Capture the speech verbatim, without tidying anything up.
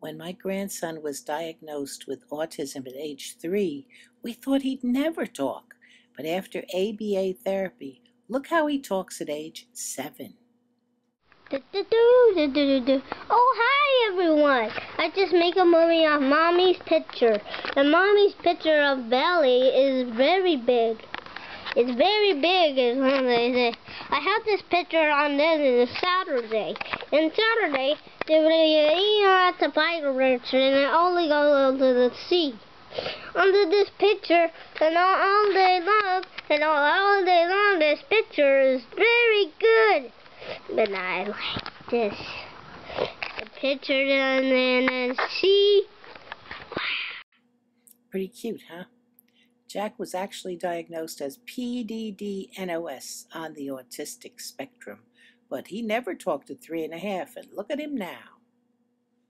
When my grandson was diagnosed with autism at age three, we thought he'd never talk. But after A B A therapy, look how he talks at age seven. Oh, hi, everyone. I just make a movie of Mommy's picture. And Mommy's picture of Belly is very big. It's very big, is what they say. I had this picture on this on Saturday. And Saturday, they were at the bike ranch, and I only go to the sea. Under this picture, and all, all day long, and all, all day long, this picture is very good. But I like this. The picture on the sea. Wow. Pretty cute, huh? Jack was actually diagnosed as P D D N O S on the autistic spectrum, but he never talked at three and a half, and look at him now.